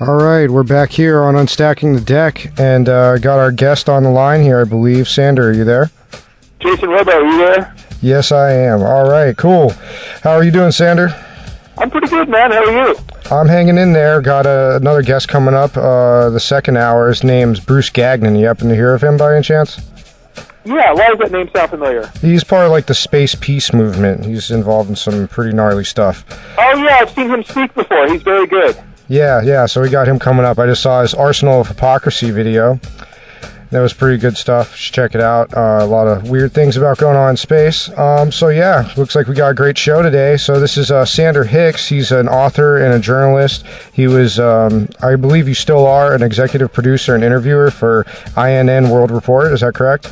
All right, we're back here on Unstacking the Deck, and got our guest on the line here, I believe. Sander, are you there? Jason Robo, are you there? Yes, I am. All right, cool. How are you doing, Sander? I'm pretty good, man. How are you? I'm hanging in there. Got another guest coming up the second hour. His name's Bruce Gagnon. You happen to hear of him by any chance? Yeah, why does that name sound familiar? He's part of, like, the space peace movement. He's involved in some pretty gnarly stuff. Oh, yeah, I've seen him speak before. He's very good. Yeah, so we got him coming up. I just saw his Arsenal of Hypocrisy video. That was pretty good stuff. Just check it out. A lot of weird things about going on in space. So, yeah, looks like we got a great show today. So this is Sander Hicks. He's an author and a journalist. He was, I believe you still are, an executive producer and interviewer for INN World Report. Is that correct?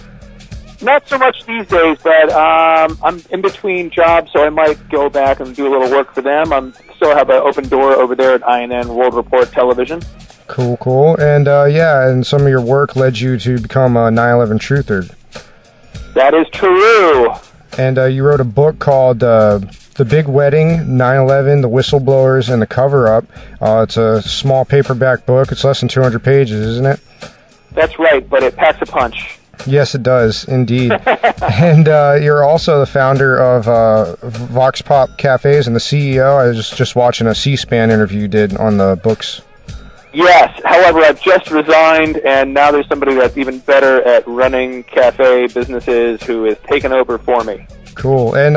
Not so much these days, but I'm in between jobs, so I might go back and do a little work for them. I still have an open door over there at INN World Report Television. Cool. And, yeah, and some of your work led you to become a 9/11 truther. That is true. And you wrote a book called The Big Wedding, 9/11, The Whistleblowers, and the Cover-Up. It's a small paperback book. It's less than 200 pages, isn't it? That's right, but it packs a punch. Yes, it does, indeed. And you're also the founder of Vox Pop Cafes and the CEO. I was just watching a C-SPAN interview you did on the books. Yes. However, I've just resigned, and now there's somebody that's even better at running cafe businesses who has taken over for me. Cool. And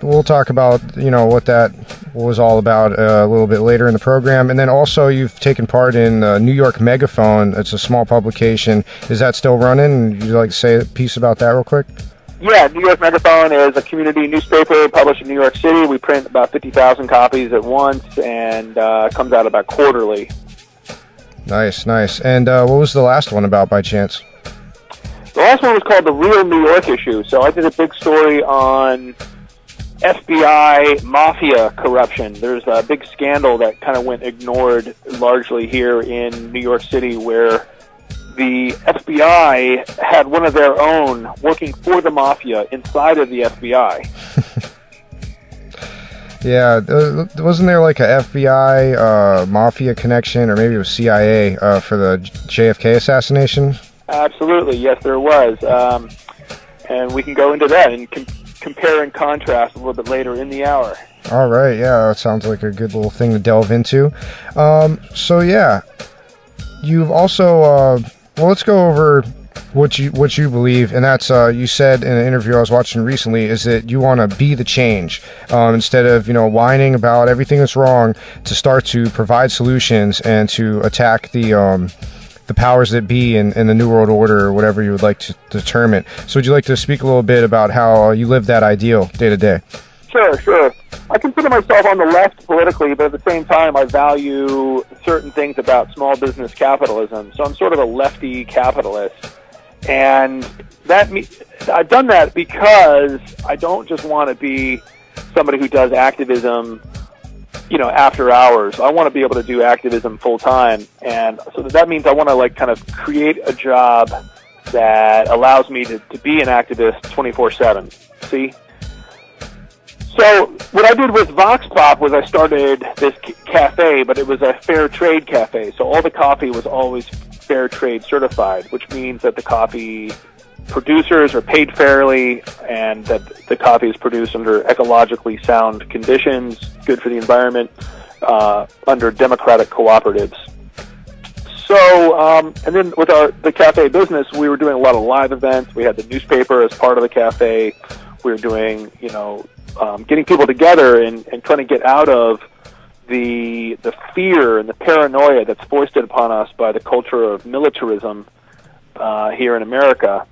we'll talk about, you know, what that was all about a little bit later in the program. And then also you've taken part in New York Megaphone. It's a small publication. Is that still running? Would you like to say a piece about that real quick? Yeah, New York Megaphone is a community newspaper published in New York City. We print about 50,000 copies at once, and comes out about quarterly. Nice. And what was the last one about, by chance? The last one was called The Real New York Issue. So I did a big story on FBI mafia corruption. There's a big scandal that kind of went ignored largely here in New York City, where the FBI had one of their own working for the mafia inside of the FBI. Yeah, wasn't there like a FBI mafia connection, or maybe it was CIA for the JFK assassination? Absolutely, yes, there was. And we can go into that and compare and contrast a little bit later in the hour. All right, yeah, that sounds like a good little thing to delve into. So, yeah, you've also... well, let's go over what you believe, and that's you said in an interview I was watching recently, is that you want to be the change, instead of, you know, whining about everything that's wrong, to start to provide solutions and to attack the powers that be in the New World Order, or whatever you would like to term it. So would you like to speak a little bit about how you live that ideal day to day? Sure. I consider myself on the left politically, but at the same time, I value certain things about small business capitalism. So I'm sort of a lefty capitalist. And that I've done that because I don't just want to be somebody who does activism, you know, after hours. I want to be able to do activism full time. And so that means I want to, like, kind of create a job that allows me to be an activist 24/7. See? So what I did with Vox Pop was I started this cafe, but it was a fair trade cafe. So all the coffee was always fair trade certified, which means that the coffee producers are paid fairly and that the coffee is produced under ecologically sound conditions, good for the environment, under democratic cooperatives. So, and then with the cafe business, we were doing a lot of live events. We had the newspaper as part of the cafe. We were doing, you know, getting people together and trying to get out of the fear and the paranoia that's foisted upon us by the culture of militarism here in America,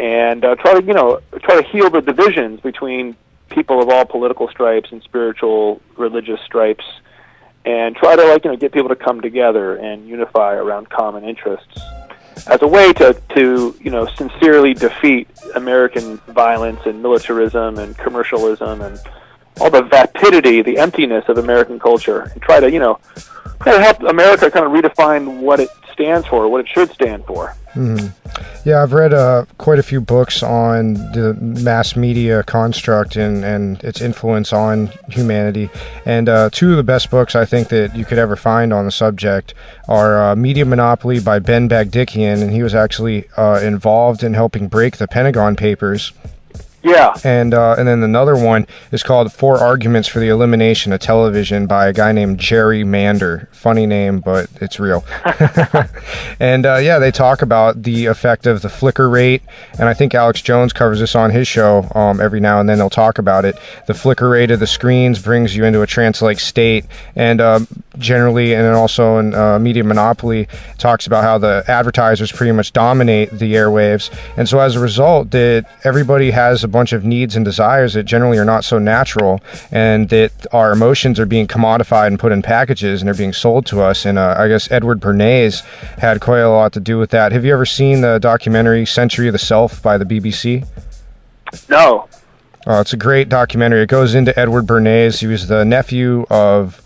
and try to heal the divisions between people of all political stripes and spiritual, religious stripes, and try to, like, you know, get people to come together and unify around common interests as a way to you know, sincerely defeat American violence and militarism and commercialism and all the vapidity, the emptiness of American culture, and try to, you know, kind of helped America kind of redefine what it stands for, what it should stand for. Mm-hmm. Yeah, I've read quite a few books on the mass media construct and its influence on humanity. And two of the best books I think that you could ever find on the subject are Media Monopoly by Ben Bagdikian, and he was actually involved in helping break the Pentagon Papers. Yeah. And then another one is called Four Arguments for the Elimination of Television by a guy named Jerry Mander. Funny name, but it's real. And, yeah, they talk about the effect of the flicker rate. And I think Alex Jones covers this on his show every now and then. They'll talk about it. The flicker rate of the screens brings you into a trance-like state. And generally, and also in Media Monopoly, talks about how the advertisers pretty much dominate the airwaves. And so as a result, that everybody has a bunch of needs and desires that generally are not so natural, and that our emotions are being commodified and put in packages, and they're being sold to us. And I guess Edward Bernays had quite a lot to do with that. Have you ever seen the documentary Century of the Self by the BBC? No. It's a great documentary. It goes into Edward Bernays. He was the nephew of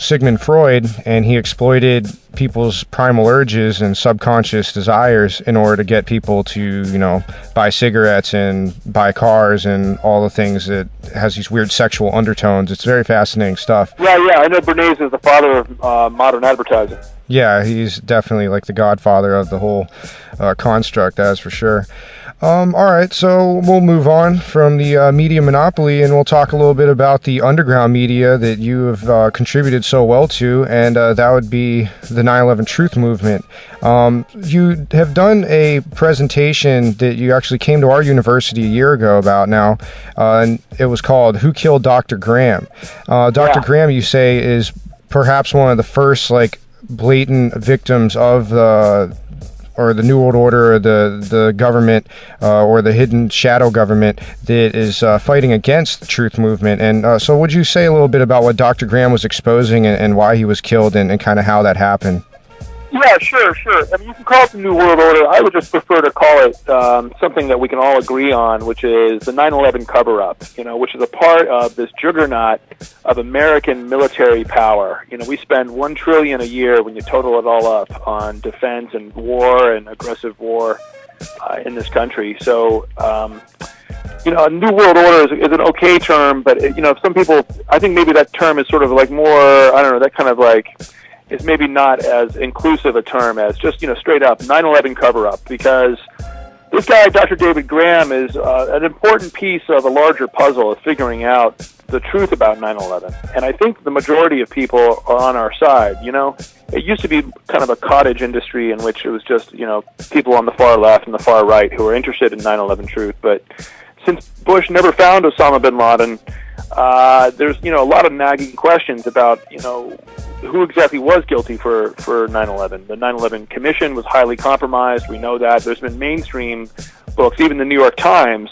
Sigmund Freud, and he exploited people's primal urges and subconscious desires in order to get people to, you know, buy cigarettes and buy cars and all the things that has these weird sexual undertones. It's very fascinating stuff. Yeah, yeah, I know Bernays is the father of modern advertising. Yeah, he's definitely like the godfather of the whole construct, that's for sure. All right, so we'll move on from the media monopoly, and we'll talk a little bit about the underground media that you have contributed so well to, and that would be the 9/11 Truth Movement. You have done a presentation that you actually came to our university a year ago about now, and it was called Who Killed Dr. Graham? Dr. Graham, you say, is perhaps one of the first, like, blatant victims of the... or the New World Order, or the government, or the hidden shadow government that is fighting against the truth movement. And so would you say a little bit about what Dr. Graham was exposing and why he was killed and kind of how that happened? Yeah, sure. I mean, you can call it the New World Order. I would just prefer to call it something that we can all agree on, which is the 9/11 cover-up, you know, which is a part of this juggernaut of American military power. You know, we spend $1 trillion a year when you total it all up on defense and war and aggressive war in this country. So, you know, a New World Order is an okay term, but, you know, some people, I think maybe that term is sort of like more, I don't know, that kind of like... is maybe not as inclusive a term as just, you know, straight up 9/11 cover-up, because this guy, Dr. David Graham, is an important piece of a larger puzzle of figuring out the truth about 9/11. And I think the majority of people are on our side, you know. It used to be kind of a cottage industry in which it was just, you know, people on the far left and the far right who were interested in 9/11 truth. But since Bush never found Osama bin Laden, there's, you know, a lot of nagging questions about, you know, who exactly was guilty for 9/11. The 9/11 Commission was highly compromised. We know that. There's been mainstream books, even the New York Times,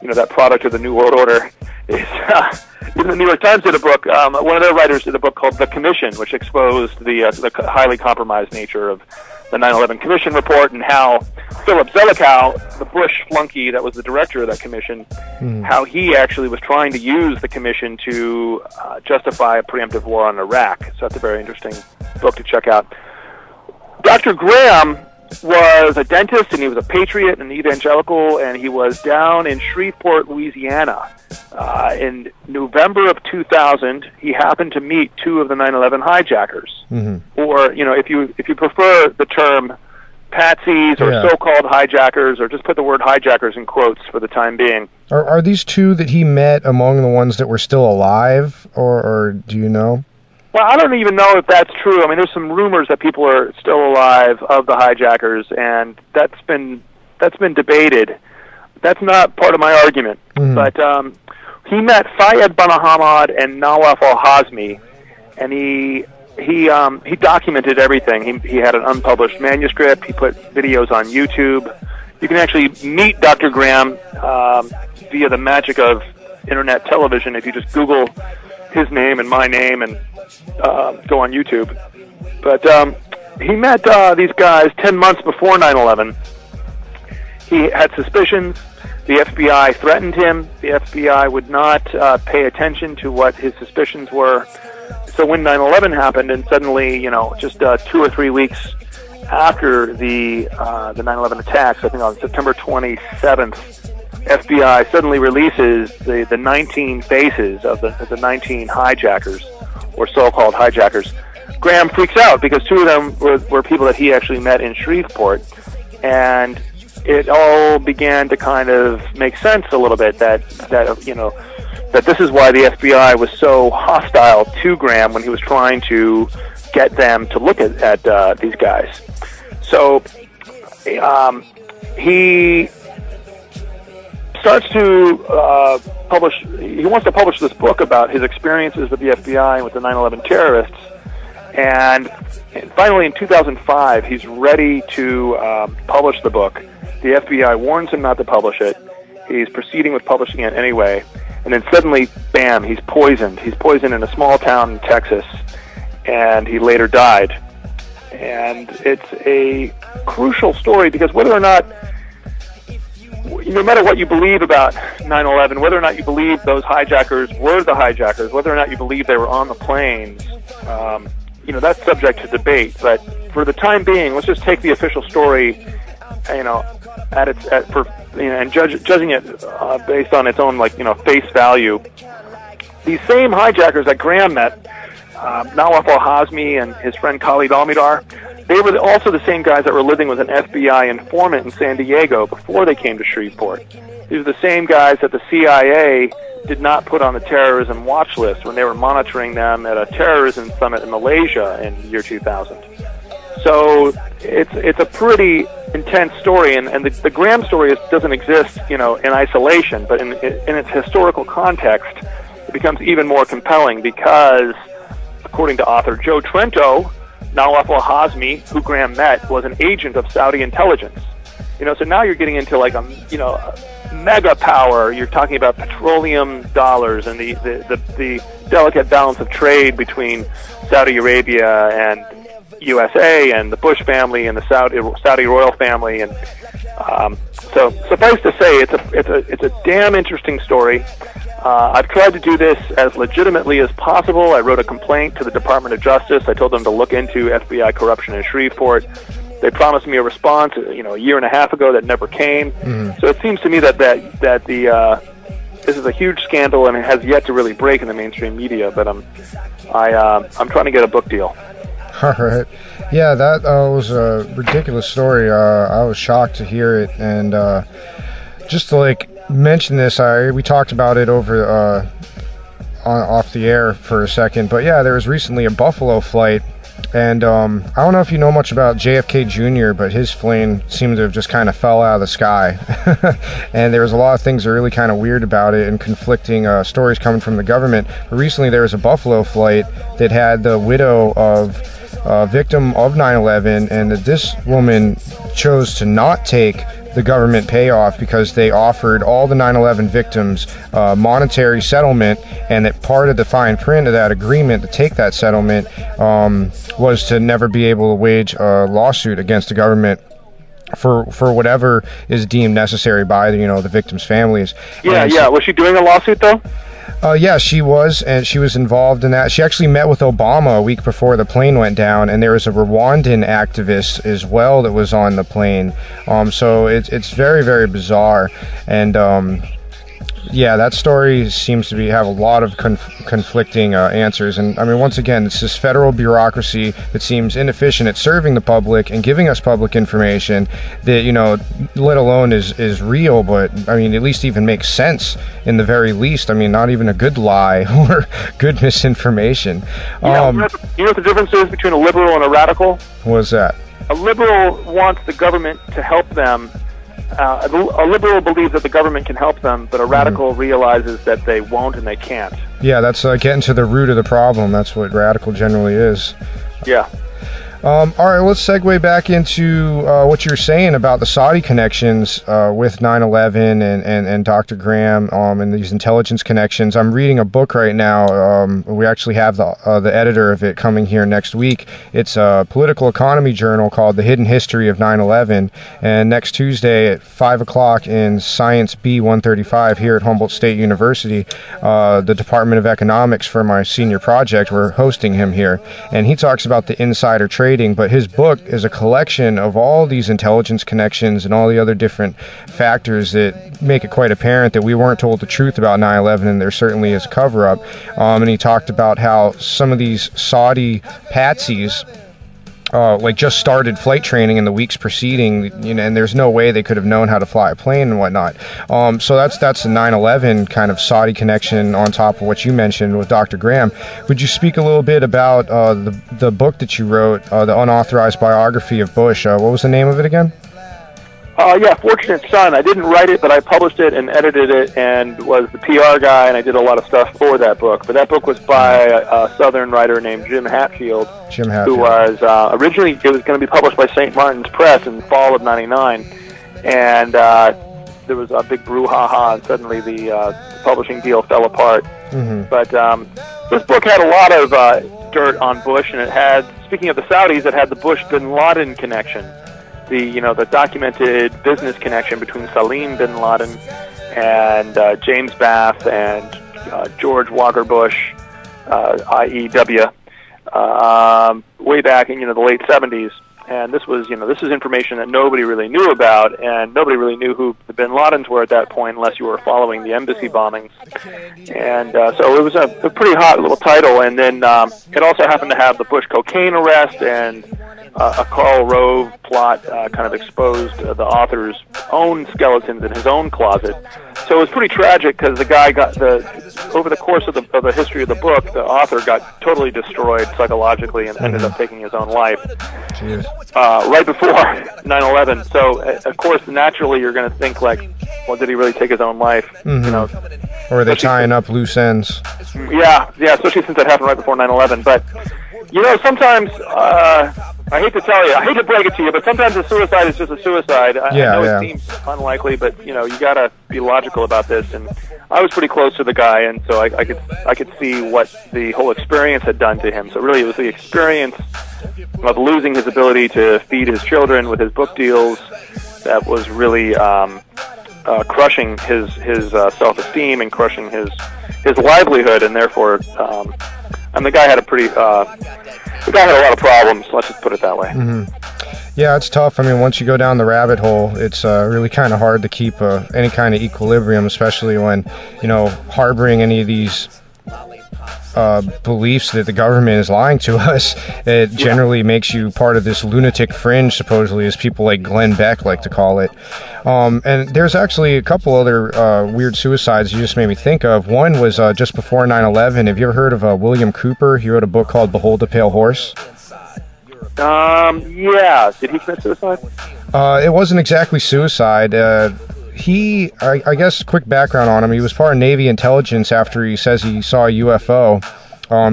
you know, that product of the New World Order. Is, even the New York Times did a book. One of their writers did a book called The Commission, which exposed the highly compromised nature of the 9/11 Commission report, and how Philip Zelikow, the Bush flunky that was the director of that commission, how he actually was trying to use the commission to justify a preemptive war on Iraq. So that's a very interesting book to check out. Dr. Graham was a dentist, and he was a patriot and evangelical, and he was down in Shreveport, Louisiana. In November of 2000, he happened to meet two of the 9/11 hijackers, or, you know, if you prefer the term patsies or so-called hijackers, or just put the word hijackers in quotes for the time being. Are these two that he met among the ones that were still alive, or do you know? Well, I don't even know if that's true. I mean, there's some rumors that people are still alive of the hijackers, and that's been debated. That's not part of my argument. But he met Fayed Banahamad and Nawaf al-Hazmi, and he documented everything. He had an unpublished manuscript. He put videos on YouTube. You can actually meet Dr. Graham via the magic of internet television if you just Google his name and my name and go on YouTube. But he met these guys 10 months before 9/11. He had suspicions. The FBI threatened him. The FBI would not pay attention to what his suspicions were. So when 9/11 happened, and suddenly, you know, just 2 or 3 weeks after the 9/11 attacks, I think on September 27th, FBI suddenly releases the 19 faces of the 19 hijackers, or so-called hijackers. Graham freaks out because 2 of them were people that he actually met in Shreveport, and it all began to kind of make sense a little bit that you know, that this is why the FBI was so hostile to Graham when he was trying to get them to look at these guys. So he starts to publish. He wants to publish this book about his experiences with the FBI and with the 9/11 terrorists. And finally, in 2005, he's ready to publish the book. The FBI warns him not to publish it. He's proceeding with publishing it anyway. And then suddenly, bam, he's poisoned. He's poisoned in a small town in Texas, and he later died. And it's a crucial story because whether or not, no matter what you believe about 9/11, whether or not you believe those hijackers were the hijackers, whether or not you believe they were on the planes, you know, that's subject to debate, but for the time being, let's just take the official story, you know, at its, at, for, you know, and judging it based on its own, like, you know, face value. These same hijackers that Graham met, Nawaf al-Hazmi and his friend Khalid Almihdhar, they were also the same guys that were living with an FBI informant in San Diego before they came to Shreveport. These are the same guys that the CIA did not put on the terrorism watch list when they were monitoring them at a terrorism summit in Malaysia in the year 2000. So it's a pretty intense story, and the Graham story doesn't exist, you know, in isolation, but in its historical context, it becomes even more compelling because, according to author Joe Trento, Nawaf al-Hazmi, who Graham met, was an agent of Saudi intelligence. You know, so now you're getting into like a, you know, mega power. You're talking about petroleum dollars and the delicate balance of trade between Saudi Arabia and USA and the Bush family and the Saudi royal family. And so suffice to say, it's a damn interesting story. I've tried to do this as legitimately as possible. I wrote a complaint to the Department of Justice. I told them to look into FBI corruption in Shreveport. They promised me a response, you know, a year and a half ago that never came. So it seems to me that the this is a huge scandal and it has yet to really break in the mainstream media. But I'm trying to get a book deal. All right, yeah, that was a ridiculous story. I was shocked to hear it, and just to like mention this, we talked about it over off the air for a second. But yeah, there was recently a Buffalo flight. And I don't know if you know much about JFK Jr., but his plane seemed to have just kind of fell out of the sky. And there was a lot of things that are really kind of weird about it and conflicting stories coming from the government. But recently there was a Buffalo flight that had the widow of a victim of 9/11, and that this woman chose to not take the government payoff because they offered all the 9/11 victims monetary settlement, and that part of the fine print of that agreement to take that settlement was to never be able to wage a lawsuit against the government for whatever is deemed necessary by the, you know, the victims' families. Yeah, yeah. Was she doing a lawsuit though? Yeah, she was, and she was involved in that. She actually met with Obama a week before the plane went down, and there was a Rwandan activist as well that was on the plane. So it's very, very bizarre, and yeah, that story seems to have a lot of conflicting answers. And I mean, once again, it's this federal bureaucracy that seems inefficient at serving the public and giving us public information that, you know, let alone is real, but I mean, at least even makes sense in the very least. I mean, not even a good lie or good misinformation. You know what the difference is between a liberal and a radical? What's that? A liberal wants the government to help them. A liberal believes that the government can help them, but a radical realizes that they won't and they can't. Yeah, that's getting to the root of the problem. That's what radical generally is. Yeah. All right, let's segue back into what you were saying about the Saudi connections with 9/11 and Dr. Graham and these intelligence connections. I'm reading a book right now. We actually have the editor of it coming here next week. It's a political economy journal called The Hidden History of 9/11. And next Tuesday at 5 o'clock in Science B135 here at Humboldt State University, the Department of Economics for my senior project, we're hosting him here. And he talks about the insider trading, but his book is a collection of all these intelligence connections and all the other different factors that make it quite apparent that we weren't told the truth about 9/11, and there certainly is a cover-up. And he talked about how some of these Saudi patsies like just started flight training in the weeks preceding, you know, and there's no way they could have known how to fly a plane and whatnot. So that's a 9/11 kind of Saudi connection on top of what you mentioned with Dr. Graham. Would you speak a little bit about the book that you wrote, the unauthorized biography of Bush? What was the name of it again? Yeah, Fortunate Son. I didn't write it, but I published it and edited it and was the PR guy, and I did a lot of stuff for that book. But that book was by a Southern writer named Jim Hatfield, who was originally, it was going to be published by St. Martin's Press in the fall of '99, and there was a big brouhaha, and suddenly the publishing deal fell apart. Mm-hmm. But this book had a lot of dirt on Bush, and it had, speaking of the Saudis, it had the Bush bin Laden connection. The documented business connection between Salim bin Laden and James Bath and George Walker Bush, IEW, way back in the late 70s. And this was this is information that nobody really knew about, and nobody really knew who the bin Ladens were at that point, unless you were following the embassy bombings. And so it was a pretty hot little title. And then it also happened to have the Bush cocaine arrest and a Karl Rove plot kind of exposed the author's own skeletons in his own closet. So it was pretty tragic because the guy got over the course of the history of the book, the author got totally destroyed psychologically and ended up taking his own life. Jeez. Right before 9/11. So, of course, naturally you're going to think like, well, did he really take his own life? Mm-hmm. Or are they tying up loose ends? Yeah, especially since that happened right before 9/11. But, sometimes, I hate to break it to you, but sometimes a suicide is just a suicide. I know it seems unlikely, but, you got to be logical about this. And I was pretty close to the guy, and so I could see what the whole experience had done to him. So really it was the experience of losing his ability to feed his children with his book deals that was really crushing his self-esteem and crushing his livelihood, and therefore and the guy had a lot of problems, let's just put it that way. Mm-hmm. Yeah, it's tough. Once you go down the rabbit hole, it's really kind of hard to keep any kind of equilibrium, especially when, harboring any of these beliefs that the government is lying to us. It generally makes you part of this lunatic fringe, supposedly, as people like Glenn Beck like to call it. And there's actually a couple other weird suicides you just made me think of. One was just before 9/11. Have you ever heard of William Cooper? He wrote a book called Behold a Pale Horse. Yeah. Did he commit suicide? It wasn't exactly suicide. He, I guess, quick background on him. He was part of Navy intelligence after he says he saw a UFO.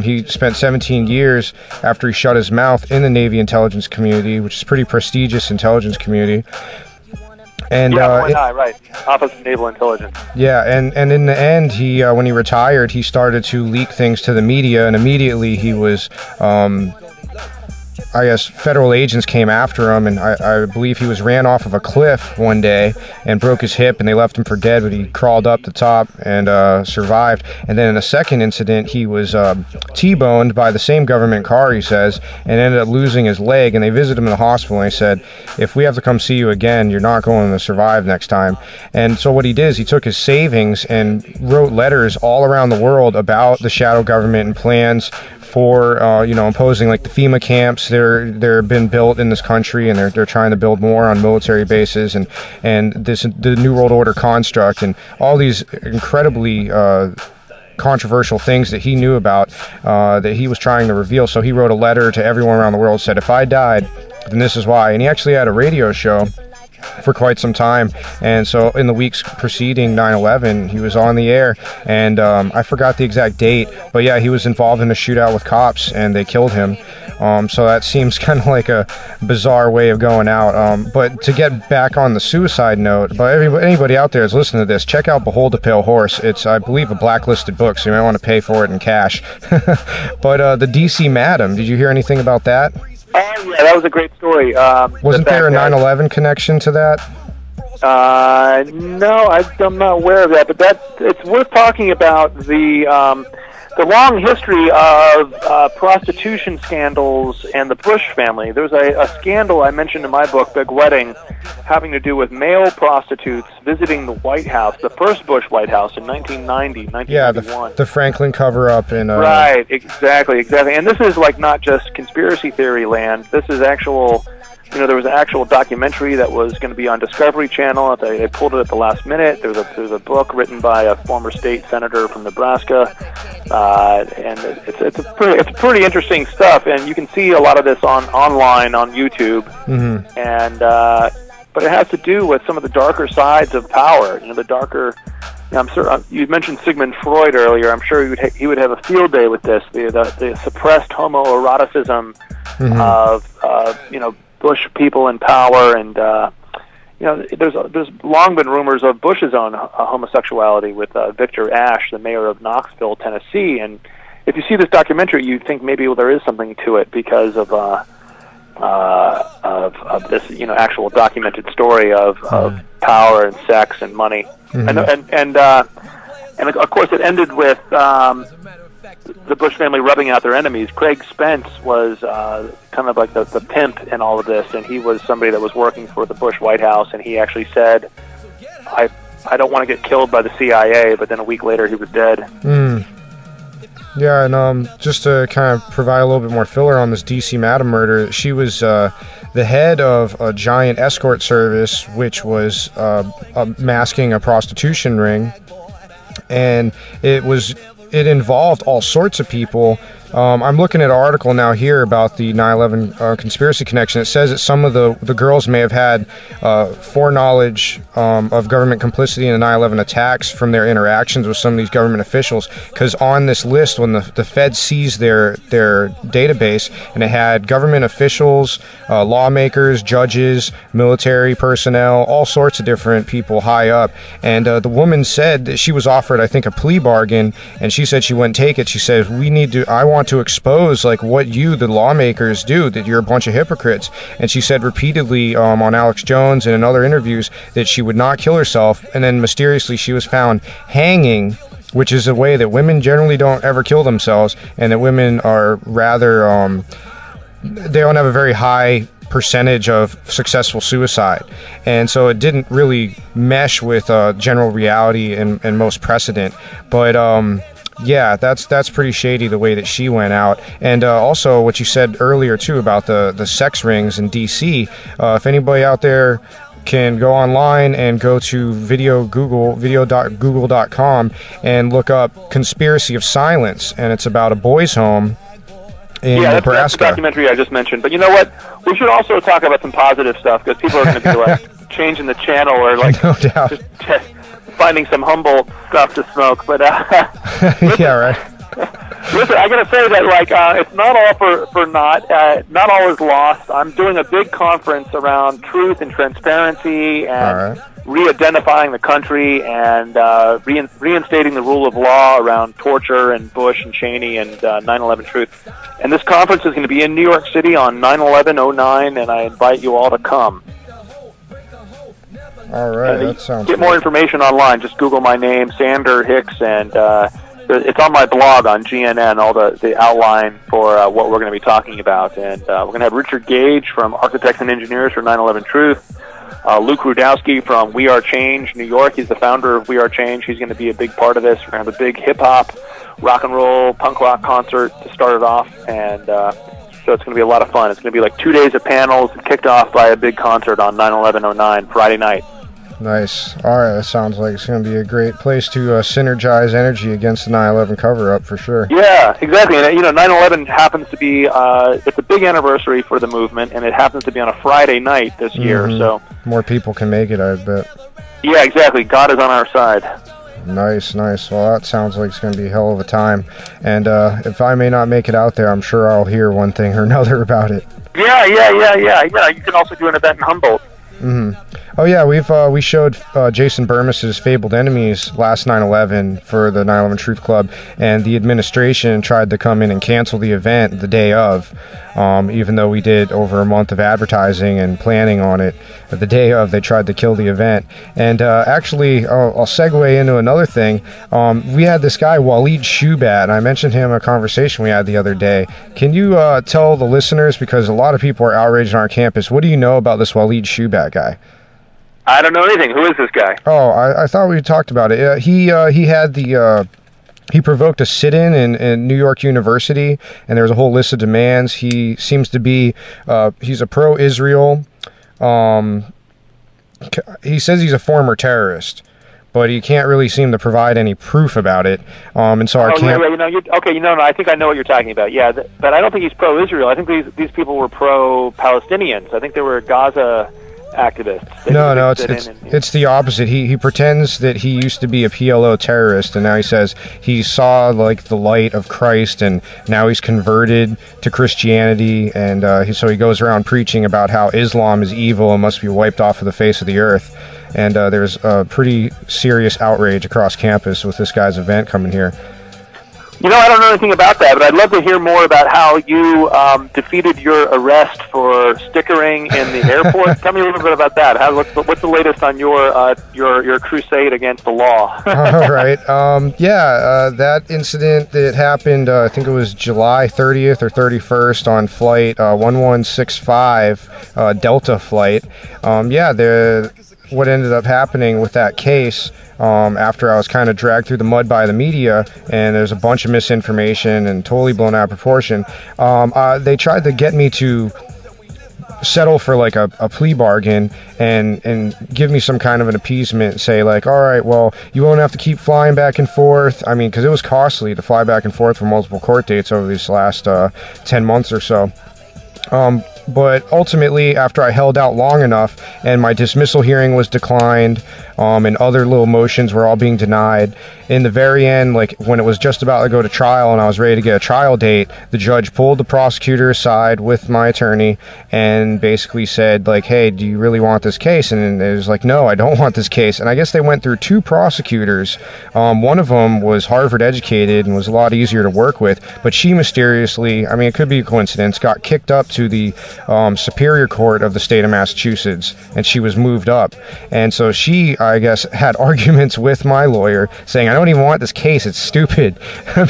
He spent 17 years after he shut his mouth in the Navy intelligence community, which is a pretty prestigious intelligence community. And, Office of Naval Intelligence. Yeah, and in the end, he when he retired, he started to leak things to the media, and immediately he was... I guess federal agents came after him, and I believe he was ran off of a cliff one day and broke his hip, and they left him for dead, but he crawled up the top and survived. And then in a second incident, he was T-boned by the same government car, he says, and ended up losing his leg, and they visited him in the hospital, and they said, if we have to come see you again, you're not going to survive next time. And so what he did is he took his savings and wrote letters all around the world about the shadow government and plans for imposing, like, the FEMA camps they're been built in this country, and they're trying to build more on military bases, and the New World Order construct, and all these incredibly controversial things that he knew about that he was trying to reveal. So he wrote a letter to everyone around the world, said, if I died, then this is why. And he actually had a radio show for quite some time, and so in the weeks preceding 9/11 he was on the air, and I forgot the exact date, but yeah, he was involved in a shootout with cops and they killed him. So that seems kind of like a bizarre way of going out. But to get back on the suicide note, but anybody out there is listening to this, check out Behold a Pale Horse. It's, I believe, a blacklisted book, so you might want to pay for it in cash. But the DC Madam, did you hear anything about that? Yeah, that was a great story. Wasn't there a 9/11 connection to that? No, I'm not aware of that, but it's worth talking about the long history of prostitution scandals and the Bush family. There was a scandal I mentioned in my book, Big Wedding, having to do with male prostitutes visiting the White House, the first Bush White House in 1990, 1991. Yeah, the Franklin cover-up. Right, exactly. And this is like not just conspiracy theory land. This is actual... You know, there was an actual documentary that was going to be on Discovery Channel. They pulled it at the last minute. There's a book written by a former state senator from Nebraska, and it's pretty interesting stuff. And you can see a lot of this online on YouTube. Mm-hmm. And but it has to do with some of the darker sides of power. You know, the darker. I'm sure you mentioned Sigmund Freud earlier. I'm sure he would have a field day with this. The suppressed homoeroticism of you know. Bush people in power, and you know, there's long been rumors of Bush's own homosexuality with Victor Ashe, the mayor of Knoxville, Tennessee. And if you see this documentary, you think maybe, well, there is something to it because of this, you know, actual documented story of power and sex and money, and of course it ended with. The Bush family rubbing out their enemies. Craig Spence was kind of like the pimp in all of this, and he was somebody that was working for the Bush White House, and he actually said, I don't want to get killed by the CIA, but then a week later he was dead. Mm. Yeah, and just to kind of provide a little bit more filler on this DC Madam murder, she was the head of a giant escort service, which was masking a prostitution ring, and it involved all sorts of people. I'm looking at an article now here about the 9/11 conspiracy connection. It says that some of the girls may have had foreknowledge of government complicity in the 9/11 attacks from their interactions with some of these government officials, because on this list, when the Fed seized their database, and it had government officials, lawmakers, judges, military personnel, all sorts of different people high up. And the woman said that she was offered, I think, a plea bargain, and she said she wouldn't take it. She said, I want to expose like what you, the lawmakers, do, that you're a bunch of hypocrites. And she said repeatedly on Alex Jones and in other interviews that she would not kill herself, and then mysteriously she was found hanging, which is a way that women generally don't ever kill themselves, and that women are rather they don't have a very high percentage of successful suicide, and so it didn't really mesh with general reality and most precedent. But yeah, that's pretty shady the way that she went out. And also what you said earlier, too, about the sex rings in D.C. If anybody out there can go online and go to video.google.com and look up Conspiracy of Silence, and it's about a boys' home in Nebraska. That's the documentary I just mentioned. But you know what? We should also talk about some positive stuff, because people are going to be like changing the channel or like no doubt. Just finding some humble stuff to smoke, but yeah, right. Listen, I gotta say that like it's not all for naught. Not all is lost. I'm doing a big conference around truth and transparency, and re-identifying the country, and reinstating the rule of law around torture and Bush and Cheney and 9/11 truth. And this conference is going to be in New York City on 9/11/09, and I invite you all to come. All right, that sounds good. Get more information online. Just Google my name, Sander Hicks, and it's on my blog on GNN, all the outline for what we're going to be talking about. And we're going to have Richard Gage from Architects and Engineers for 9/11 Truth, Luke Rudowski from We Are Change, New York. He's the founder of We Are Change. He's going to be a big part of this. We're going to have a big hip-hop, rock and roll, punk rock concert to start it off, and so it's going to be a lot of fun. It's going to be like 2 days of panels, kicked off by a big concert on 9/11/09 Friday night. Nice. All right, that sounds like it's going to be a great place to synergize energy against the 9/11 cover-up for sure. Yeah, exactly. And you know, 9/11 happens to be it's a big anniversary for the movement, and it happens to be on a Friday night this year. So more people can make it, I bet. Yeah, exactly. God is on our side. Nice, nice. Well, that sounds like it's going to be a hell of a time. And if I may not make it out there, I'm sure I'll hear one thing or another about it. Yeah. You can also do an event in Humboldt. Mm-hmm. Oh, yeah, we showed Jason Burmess's Fabled Enemies last 9/11 for the 9/11 Truth Club, and the administration tried to come in and cancel the event the day of, even though we did over a month of advertising and planning on it. The day of, they tried to kill the event. And actually, I'll segue into another thing. We had this guy, Waleed Shubat, and I mentioned him in a conversation we had the other day. Can you tell the listeners, because a lot of people are outraged on our campus, what do you know about this Waleed Shubat guy? I don't know anything. Who is this guy? Oh, I thought we talked about it. He provoked a sit-in in New York University, and there was a whole list of demands. He seems to be he's a pro-Israel. He says he's a former terrorist, but he can't really seem to provide any proof about it. And so our camp. I think I know what you're talking about. Yeah, but I don't think he's pro-Israel. I think these people were pro-Palestinians. I think they were Gaza activists. No, it's the opposite. He pretends that he used to be a PLO terrorist, and now he says he saw like the light of Christ, and now he's converted to Christianity, and so he goes around preaching about how Islam is evil and must be wiped off of the face of the earth. And there's a pretty serious outrage across campus with this guy's event coming here. You know, I don't know anything about that, but I'd love to hear more about how you defeated your arrest for stickering in the airport. Tell me a little bit about that. What's the latest on your crusade against the law? All right. That incident that happened, I think it was July 30th or 31st on flight 1165, Delta flight. What ended up happening with that case, after I was kind of dragged through the mud by the media, and there's a bunch of misinformation and totally blown out of proportion, they tried to get me to settle for like a plea bargain and give me some kind of an appeasement, say like, all right, well, you won't have to keep flying back and forth. I mean, because it was costly to fly back and forth for multiple court dates over these last 10 months or so. But ultimately, after I held out long enough and my dismissal hearing was declined, and other little motions were all being denied, in the very end, like when it was just about to go to trial and I was ready to get a trial date, the judge pulled the prosecutor aside with my attorney and basically said like, hey, do you really want this case? And it was like, no, I don't want this case. And I guess they went through two prosecutors. One of them was Harvard educated and was a lot easier to work with, but she mysteriously, I mean, it could be a coincidence, got kicked up to the Superior Court of the state of Massachusetts, and she was moved up. And so she, I guess, had arguments with my lawyer saying, I don't even want this case, it's stupid,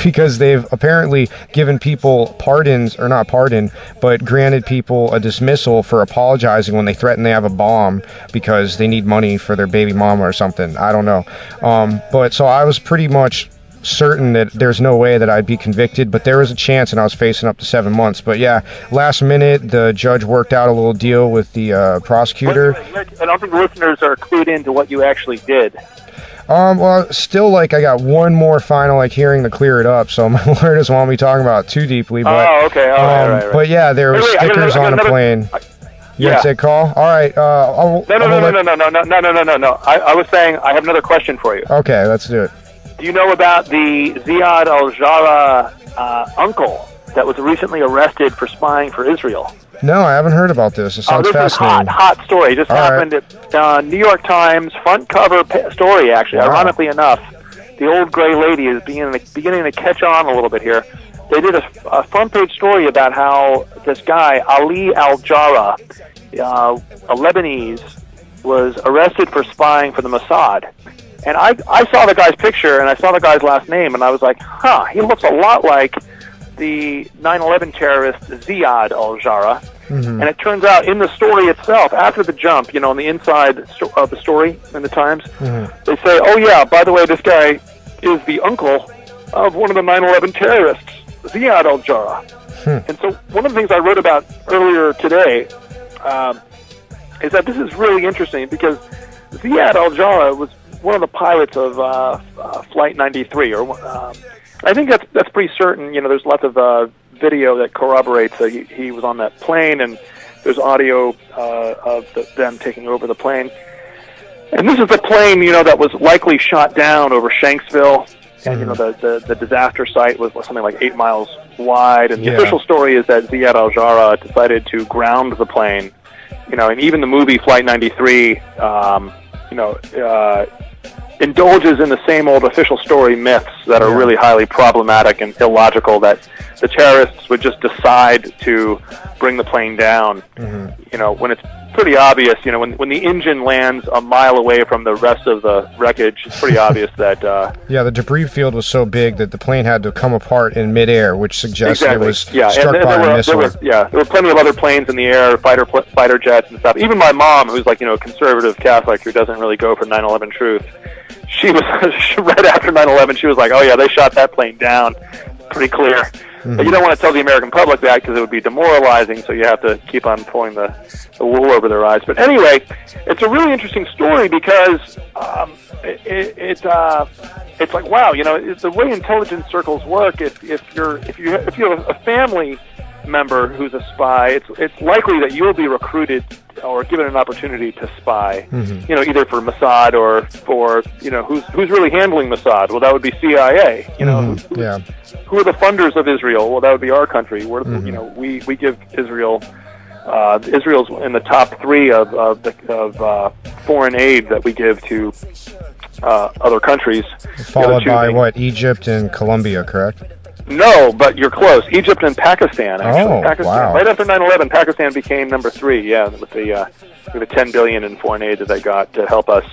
because they've apparently given people pardons, or not pardon, but granted people a dismissal for apologizing when they threaten they have a bomb because they need money for their baby mama or something. I don't know. But so I was pretty much certain that there's no way that I'd be convicted, but there was a chance, and I was facing up to 7 months. But yeah, last minute, the judge worked out a little deal with the prosecutor. Wait, I don't think the listeners are clued into what you actually did. Well, still, like, I got one more final, like, hearing to clear it up, so my lawyer doesn't want me talking about it too deeply. But, oh, okay. All right. But yeah, there were stickers on a plane. Yeah. Say call. All right. No. I was saying I have another question for you. Okay, let's do it. Do you know about the Ziad Jarrah uncle that was recently arrested for spying for Israel? No, I haven't heard about this. It sounds fascinating. This is a hot story. It just happened at New York Times front cover story, actually. Wow. Ironically enough, the old gray lady is beginning to catch on a little bit here. They did a front-page story about how this guy, Ali al-Jarrah, a Lebanese, was arrested for spying for the Mossad. And I saw the guy's picture, and I saw the guy's last name, and I was like, huh, he looks a lot like the 9/11 terrorist Ziad Jarrah. Mm-hmm. And it turns out in the story itself, after the jump, you know, on the inside of the story in the Times, They say, oh yeah, by the way, this guy is the uncle of one of the 9/11 terrorists, Ziad Jarrah. And so one of the things I wrote about earlier today is that this is really interesting, because Ziad Jarrah was one of the pilots of Flight 93, or I think that's pretty certain. You know, there's lots of video that corroborates that he was on that plane, and there's audio of them taking over the plane. And this is the claim, you know, that was likely shot down over Shanksville. And, you know, the disaster site was something like 8 miles wide. And the official story is that Ziad Jarrah decided to ground the plane. You know, and even the movie Flight 93, you know, indulges in the same old official story myths that are really highly problematic and illogical, that the terrorists would just decide to bring the plane down. You know, when it's pretty obvious, you know, when the engine lands a mile away from the rest of the wreckage, it's pretty obvious that... the debris field was so big that the plane had to come apart in midair, which suggests it was struck by a missile. There were plenty of other planes in the air, fighter jets and stuff. Even my mom, who's like, you know, a conservative Catholic who doesn't really go for 9/11 truth, she was, right after 9/11, she was like, oh yeah, they shot that plane down. Pretty clear. But you don't want to tell the American public that, because it would be demoralizing, so you have to keep on pulling the wool over their eyes. But anyway, it's a really interesting story, because it's like, wow, you know, it's the way intelligence circles work. If you have a family member who's a spy, it's likely that you'll be recruited or given an opportunity to spy, you know, either for Mossad or for, you know, who's really handling Mossad? Well, that would be CIA, you know. Who are the funders of Israel? Well, that would be our country. We're, you know, we give Israel, Israel's in the top three of foreign aid that we give to other countries. Followed by what, Egypt and Colombia, correct? No, but you're close. Egypt and Pakistan, actually. Oh, Pakistan. Wow. Right after 9/11, Pakistan became number 3, with the $10 billion in foreign aid that they got to help us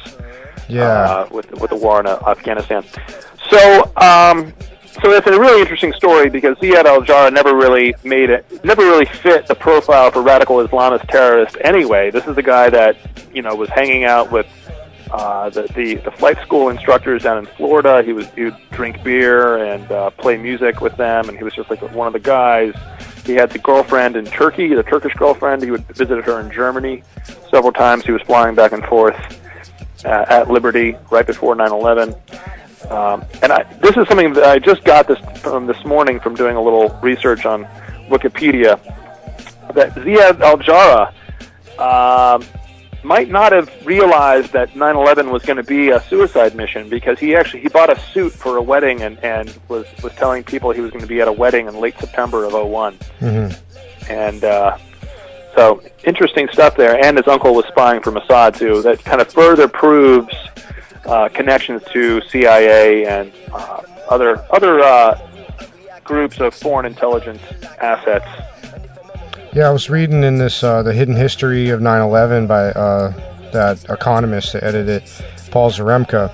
with the war in Afghanistan. So so it's a really interesting story, because Ziad Jarrah never really fit the profile for radical Islamist terrorist anyway. This is the guy that, you know, was hanging out with the flight school instructors down in Florida. He would drink beer and play music with them, and he was just like one of the guys. He had the girlfriend in Turkey, the Turkish girlfriend. He would visit her in Germany several times. He was flying back and forth at Liberty right before 9/11. This is something that I just got this morning from doing a little research on Wikipedia, that Ziad Jarrah might not have realized that 9/11 was going to be a suicide mission, because he bought a suit for a wedding and was telling people he was going to be at a wedding in late September of 2001. And so interesting stuff there. And his uncle was spying for Mossad too. That kind of further proves connections to CIA and other groups of foreign intelligence assets. Yeah, I was reading in this The Hidden History of 9/11 by that economist that edited it, Paul Zaremka.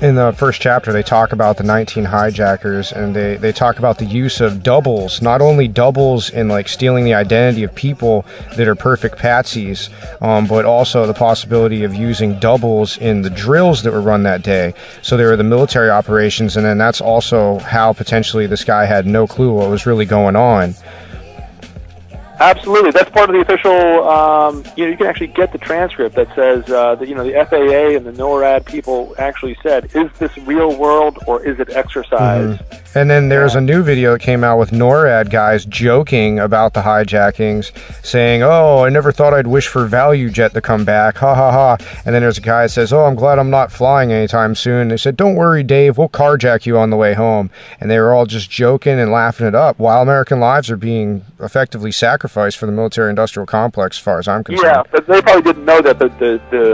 In the first chapter, they talk about the 19 hijackers, and they talk about the use of doubles, not only doubles in like stealing the identity of people that are perfect patsies, but also the possibility of using doubles in the drills that were run that day. So there were the military operations, and then that's also how potentially this guy had no clue what was really going on. Absolutely, that's part of the official. You know, you can actually get the transcript that says that, you know, the FAA and the NORAD people actually said, "Is this real world or is it exercise?" And then there's a new video that came out with NORAD guys joking about the hijackings, saying, "Oh, I never thought I'd wish for Value Jet to come back, ha ha ha." And then there's a guy that says, "Oh, I'm glad I'm not flying anytime soon." And they said, "Don't worry, Dave, we'll carjack you on the way home." And they were all just joking and laughing it up, while American lives are being effectively sacrificed for the military-industrial complex, as far as I'm concerned. Yeah, but they probably didn't know that the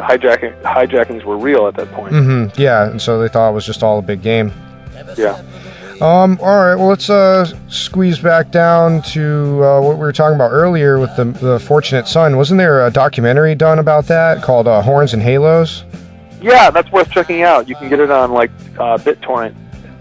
hijackings were real at that point. Yeah, and so they thought it was just all a big game. Yeah. All right, well, let's squeeze back down to what we were talking about earlier with the Fortunate Son. Wasn't there a documentary done about that called Horns and Halos? Yeah, that's worth checking out. You can get it on, like, BitTorrent.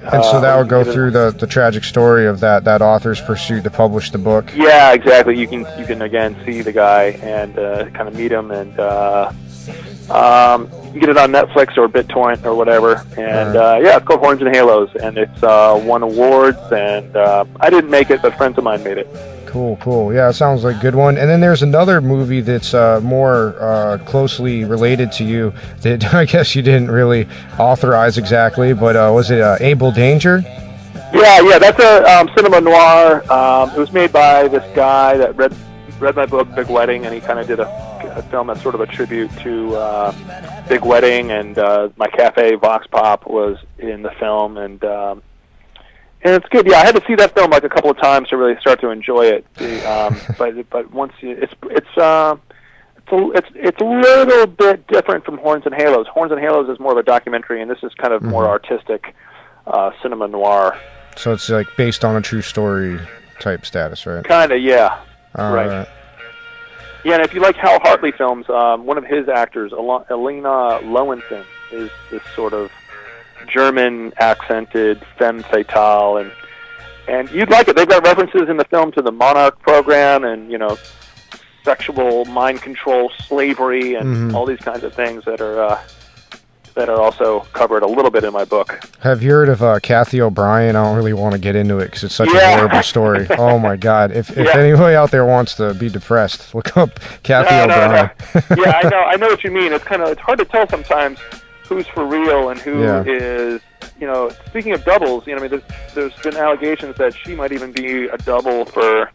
And so that would go through the tragic story of that author's pursuit to publish the book. Yeah, exactly. You can again see the guy and kind of meet him, and you can get it on Netflix or BitTorrent or whatever. And it's called Horns and Halos, and it's won awards. And I didn't make it, but friends of mine made it. Cool. Yeah, it sounds like a good one. And then there's another movie that's more closely related to you that I guess you didn't really authorize exactly, but was it Able Danger? Yeah, that's a cinema noir. It was made by this guy that read my book, Big Wedding, and he kind of did a film that's sort of a tribute to Big Wedding, and my cafe, Vox Pop, was in the film, and it's good. Yeah, I had to see that film like a couple of times to really start to enjoy it. But once you, it's a little bit different from Horns and Halos. Horns and Halos is more of a documentary, and this is kind of more artistic cinema noir. So it's like based on a true story type status, right? Kind of, yeah. Right. Yeah, and if you like Hal Hartley films, one of his actors, Alina Lowenthal, is this sort of German-accented femme fatale, and you'd like it. They've got references in the film to the Monarch program and, you know, sexual mind control, slavery, and all these kinds of things that are also covered a little bit in my book. Have you heard of Kathy O'Brien? I don't really want to get into it because it's such a horrible story. Oh, my God. If anybody out there wants to be depressed, look up Kathy O'Brien. No. Yeah, I know what you mean. It's hard to tell sometimes who's for real and who is, you know, speaking of doubles, you know, I mean, there's been allegations that she might even be a double for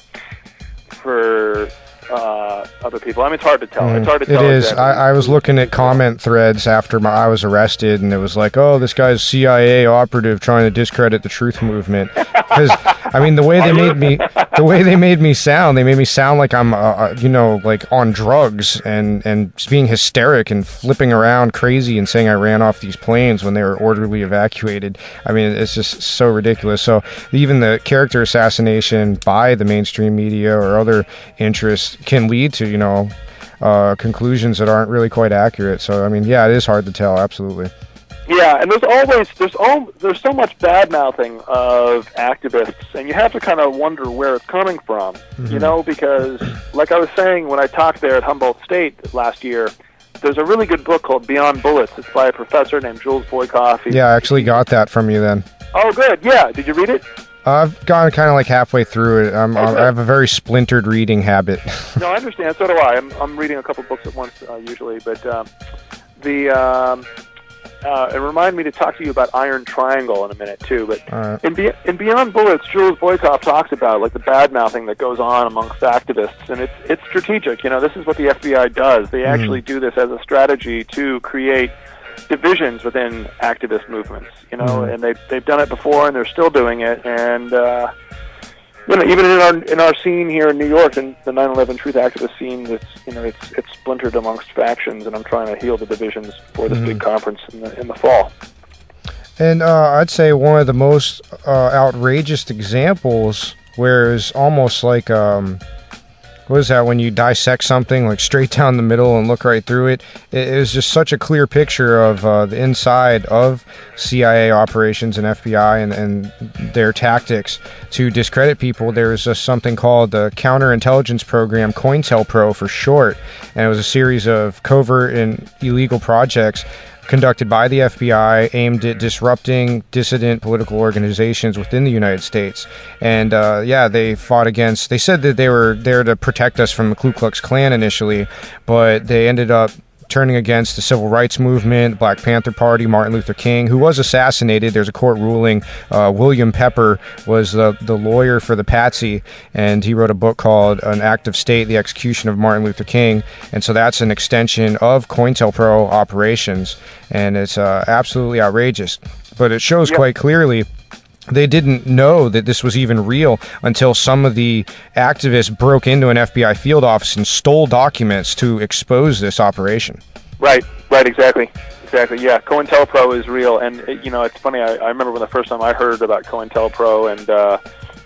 other people. I mean, it's hard to tell. It's hard to tell. It is. Exactly. I was looking at comment threads after I was arrested, and it was like, oh, this guy's CIA operative trying to discredit the truth movement. Because, I mean, the way they made me sound like I'm, you know, like on drugs and being hysteric and flipping around crazy and saying I ran off these planes when they were orderly evacuated. I mean, it's just so ridiculous. So even the character assassination by the mainstream media or other interests can lead to, you know, conclusions that aren't really quite accurate. So, I mean, yeah, it is hard to tell. Absolutely. Yeah, and there's so much bad-mouthing of activists, and you have to kind of wonder where it's coming from, you know, because, like I was saying when I talked there at Humboldt State last year, there's a really good book called Beyond Bullets. It's by a professor named Jules Boykoff. Yeah, I actually got that from you then. Oh, good, yeah. Did you read it? I've gone kind of like halfway through it. I have a very splintered reading habit. No, I understand. So do I. I'm reading a couple books at once usually, but it reminded me to talk to you about Iron Triangle in a minute, too. But in Beyond Bullets, Jules Boykoff talks about, like, the bad-mouthing that goes on amongst activists. And it's strategic. You know, this is what the FBI does. They actually do this as a strategy to create divisions within activist movements, you know. And they've done it before, and they're still doing it. And, you know, even in our scene here in New York, in the 9/11 truth activist scene, it's splintered amongst factions, and I'm trying to heal the divisions for this big conference in the fall. And I'd say one of the most outrageous examples, where it's almost like what is that, when you dissect something like straight down the middle and look right through it? It is just such a clear picture of the inside of CIA operations and FBI and their tactics to discredit people. There was just something called the counterintelligence program, COINTELPRO for short, and it was a series of covert and illegal projects conducted by the FBI aimed at disrupting dissident political organizations within the United States. And they fought against, they said that they were there to protect us from the Ku Klux Klan initially, but they ended up turning against the civil rights movement, Black Panther Party, Martin Luther King, who was assassinated. There's a court ruling. William Pepper was the lawyer for the patsy, and he wrote a book called An Act of State, The Execution of Martin Luther King. And so that's an extension of COINTELPRO operations, and it's absolutely outrageous. But it shows quite clearly they didn't know that this was even real until some of the activists broke into an FBI field office and stole documents to expose this operation. Right, exactly. Yeah, COINTELPRO is real, and you know, it's funny. I remember when the first time I heard about COINTELPRO and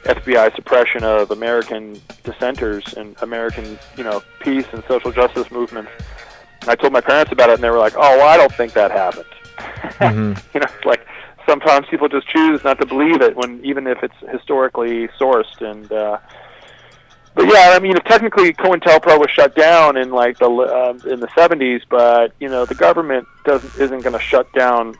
FBI suppression of American dissenters and American, you know, peace and social justice movements. And I told my parents about it, and they were like, "Oh, well, I don't think that happened." You know, like, sometimes people just choose not to believe it, when even if it's historically sourced. And but yeah, I mean, if technically COINTELPRO was shut down in like the in the 70s, but you know, the government isn't going to shut down